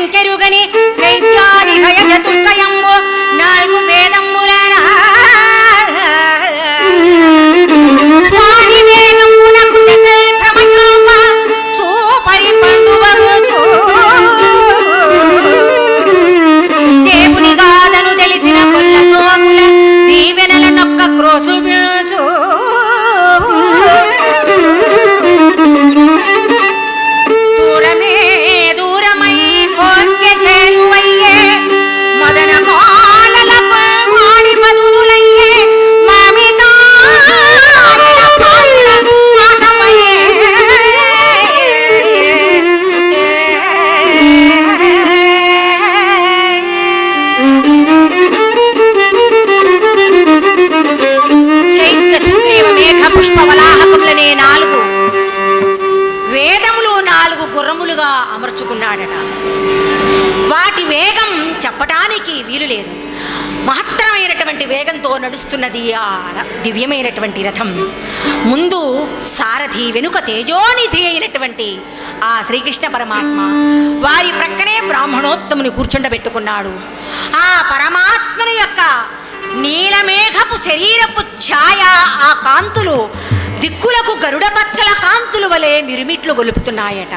శంకరుగని శైత్యాది హయ చతుష్టయము నాలుగు వేదములన వాని వేదమునకు దశల ప్రమయోమ చో పరిపండువగు చో దేవుని గాదను తెలిసిన కొల్ల చోముల దీవెనల నొక్క క్రోసు వినుచో వాటి వేగం చెప్పడానికి వీలు లేదు. మహత్తరమైనటువంటి వేగంతో నడుస్తున్నది ఆ దివ్యమైనటువంటి రథం. ముందు సారథి, వెనుక తేజోనిధి అయినటువంటి ఆ శ్రీకృష్ణ పరమాత్మ. వారి ప్రక్కనే బ్రాహ్మణోత్తముని కూర్చుండబెట్టుకున్నాడు. ఆ పరమాత్మని యొక్క నీలమేఘపు శరీరపు ఛాయ, ఆ కాంతులు దిక్కులకు గరుడ పచ్చల కాంతుల వలె మిరుమిట్లు గొలుపుతున్నాయట.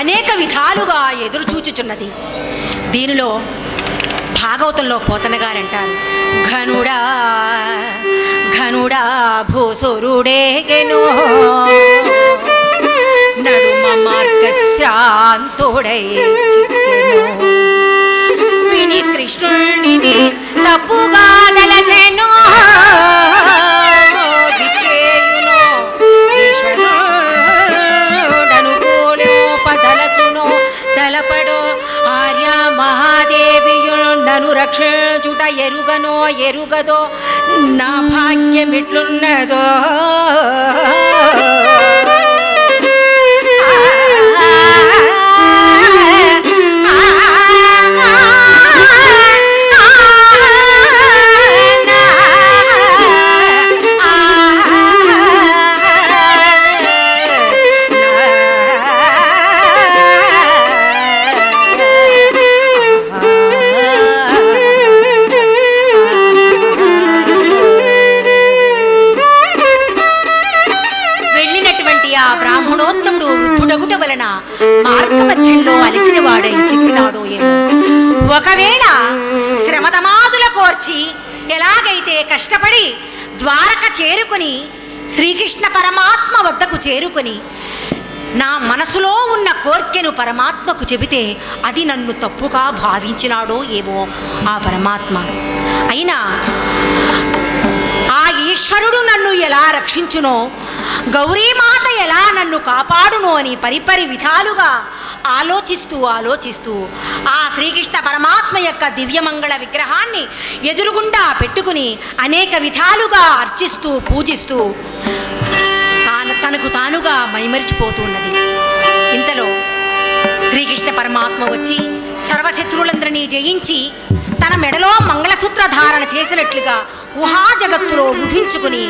అనేక విధాలుగా ఎదురుచూచుచున్నది. దీనిలో భాగవతంలో పోతనగారంటారు, ఘనుడా ఘనుడా భూసురుడే గెను నడుమ మార్గశ్రాంతుడై చిక్కెను విని కృష్ణుడిని తప్పుగా నలచెను తలపడో ఆర్య మహాదేవియుండను రక్షించుట ఎరుగనో ఎరుగదో నా భాగ్యమిట్లున్నదో. మార్గమధ్యంలో అలిసిన వాడై చిక్కినాడు. ఒకవేళ శ్రమతమాదుల కోర్చి ఎలాగైతే కష్టపడి ద్వారక చేరుకుని శ్రీకృష్ణ పరమాత్మ వద్దకు చేరుకుని నా మనసులో ఉన్న కోర్కెను పరమాత్మకు చెబితే అది నన్ను తప్పుగా భావించినాడో ఏమో ఆ పరమాత్మ. అయినా ఆ ఈశ్వరుడు నన్ను ఎలా రక్షించునో, గౌరీమాత ఎలా నన్ను కాపాడునో అని పరిపరి విధాలుగా ఆలోచిస్తూ ఆ శ్రీకృష్ణ పరమాత్మ యొక్క దివ్యమంగళ విగ్రహాన్ని ఎదురుగుండా పెట్టుకుని అనేక విధాలుగా అర్చిస్తూ పూజిస్తూ తనకు తానుగా మైమరిచిపోతూ ఉన్నది. ఇంతలో శ్రీకృష్ణ పరమాత్మ వచ్చి సర్వశత్రువులందరినీ జయించి తన మెడలో మంగళసూత్ర ధారణ చేసినట్లుగా ఊహా జగత్తులో ఊహించుకుని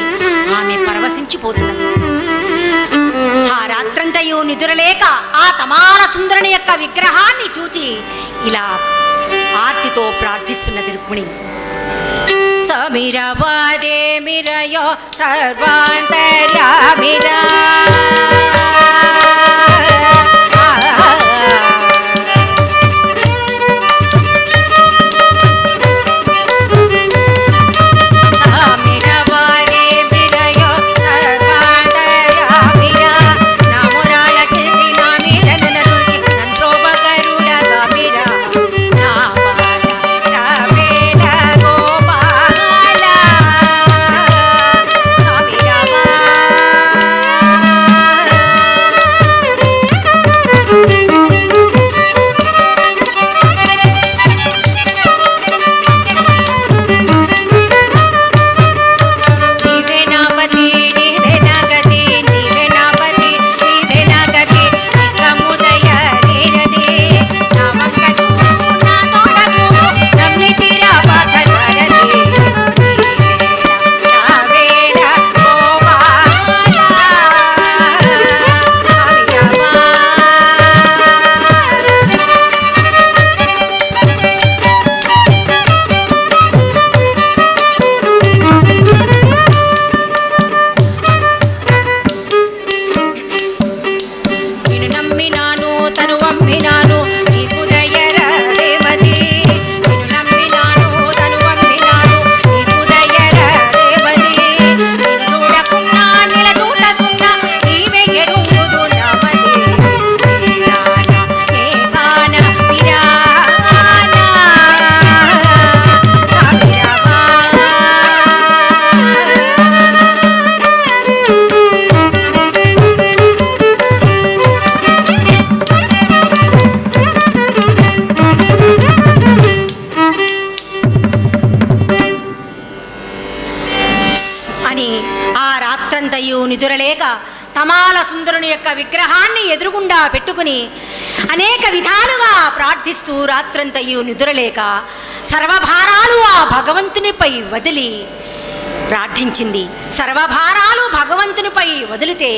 ఆమె పరవశించిపోతున్నది. ఆ రాత్రంతయు నిదురలేక ఆ తమాల సుందరుని యొక్క విగ్రహాన్ని చూచి ఇలా ఆర్తితో ప్రార్థిస్తున్నది రుక్మిణి. సమీరవాదే మిరయో సర్వాంతర్యామిరా ఎదురలేక తమాల సుందరుని యొక్క విగ్రహాన్ని ఎదురుగుండా పెట్టుకొని అనేక విధాలుగా ప్రార్థిస్తూ రాత్రంతయు నిదురలేక సర్వభారాలు ఆ భగవంతునిపై వదిలి ప్రార్థించింది. సర్వభారాలు భగవంతునిపై వదిలితే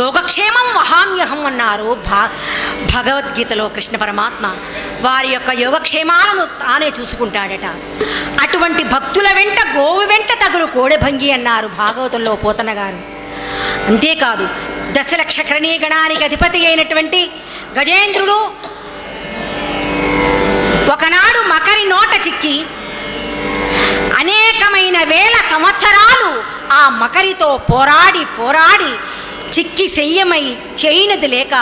యోగక్షేమం మహామ్యహం అన్నారు భగవద్గీతలో కృష్ణ పరమాత్మ. వారి యొక్క యోగక్షేమాలను తానే చూసుకుంటాడట. అటువంటి భక్తుల వెంట గోవు వెంట తగులు కోడెభంగి అన్నారు భాగవతంలో పోతన గారు. అంతేకాదు దశలక్ష కరణీ గణానికి అధిపతి అయినటువంటి గజేంద్రుడు ఒకనాడు మకరి నోట చిక్కి అనేకమైన వేల సంవత్సరాలు ఆ మకరితో పోరాడి పోరాడి చిక్కి శయ్యమై చేయనది లేక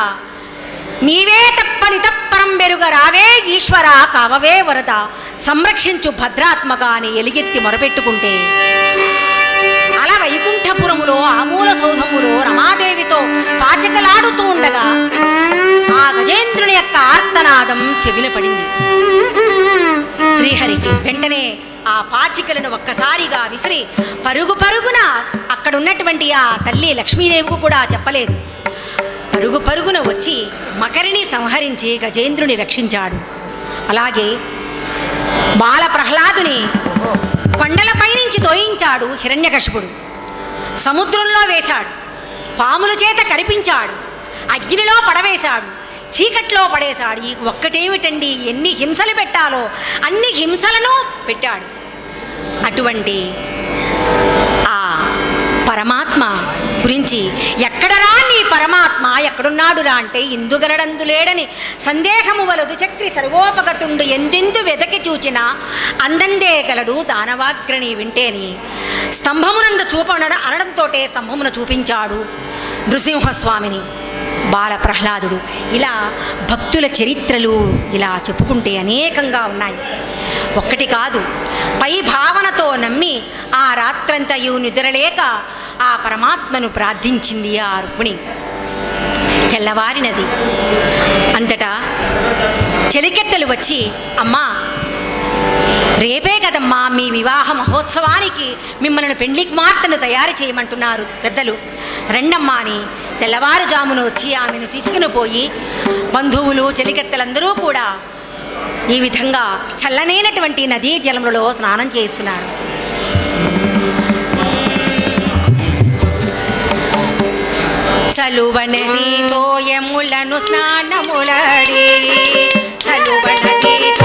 నీవే తప్పని తప్పరం బెరుగ రావే ఈశ్వర కావవే వరద సంరక్షించు భద్రాత్మగా అని ఎలుగెత్తి మొరపెట్టుకుంటే అలా వైకుంఠపురములో ఆమూల సౌధములో రమాదేవితో పాచకలాడుతూ ఉండగా ఆ గజేంద్రుని యొక్క ఆర్తనాదం చెవిన పడింది శ్రీహరికి. వెంటనే ఆ పాచికలను ఒక్కసారిగా విసిరి పరుగు పరుగున అక్కడ ఉన్నటువంటి ఆ తల్లి లక్ష్మీదేవికి కూడా చెప్పలేదు, పరుగు పరుగున వచ్చి మకరిని సంహరించి గజేంద్రుని రక్షించాడు. అలాగే బాల ప్రహ్లాదుని కొండలపై నుంచి తోయించాడు హిరణ్యకశిపుడు, సముద్రంలో వేశాడు, పాముల చేత కరిపించాడు, అగ్నిలో పడవేశాడు, చీకట్లో పడేశాడు. ఈ ఒక్కటేమిటండి ఎన్ని హింసలు పెట్టాలో అన్ని హింసలను పెట్టాడు. అటువంటి ఆ పరమాత్మ గురించి ఎక్కడరా నీ పరమాత్మ ఎక్కడున్నాడురా అంటే ఇందుగలడందు లేడని సందేహము వలదు చక్రి సర్వోపగతుండు ఎందెందు వెదకి చూచినా అందందే గలడు దానవాగ్రణి వింటేని స్తంభమునందు చూపన అనడంతో స్తంభమును చూపించాడు నృసింహస్వామిని బాల ప్రహ్లాదుడు. ఇలా భక్తుల చరిత్రలు ఇలా చెప్పుకుంటే అనేకంగా ఉన్నాయి. ఒక్కటి కాదు, పై భావనతో నమ్మి ఆ రాత్రంతయు నిద్రలేక ఆ పరమాత్మను ప్రార్థించింది ఆ రుక్మిణి. తెల్లవారినది. అంతటా చెలికెత్తలు వచ్చి అమ్మా రేపే కదమ్మా మీ వివాహ మహోత్సవానికి మిమ్మల్ని పెండ్లికి మార్తను తయారు చేయమంటున్నారు పెద్దలు, రెండమ్మా అని తెల్లవారుజామును వచ్చి ఆమెను తీసుకుని పోయి బంధువులు చెలికెత్తలందరూ కూడా ఈ విధంగా చల్లనైనటువంటి నదీ జలములలో స్నానం చేస్తున్నారు. చలువనది తోయములను స్నానములడి చలువనది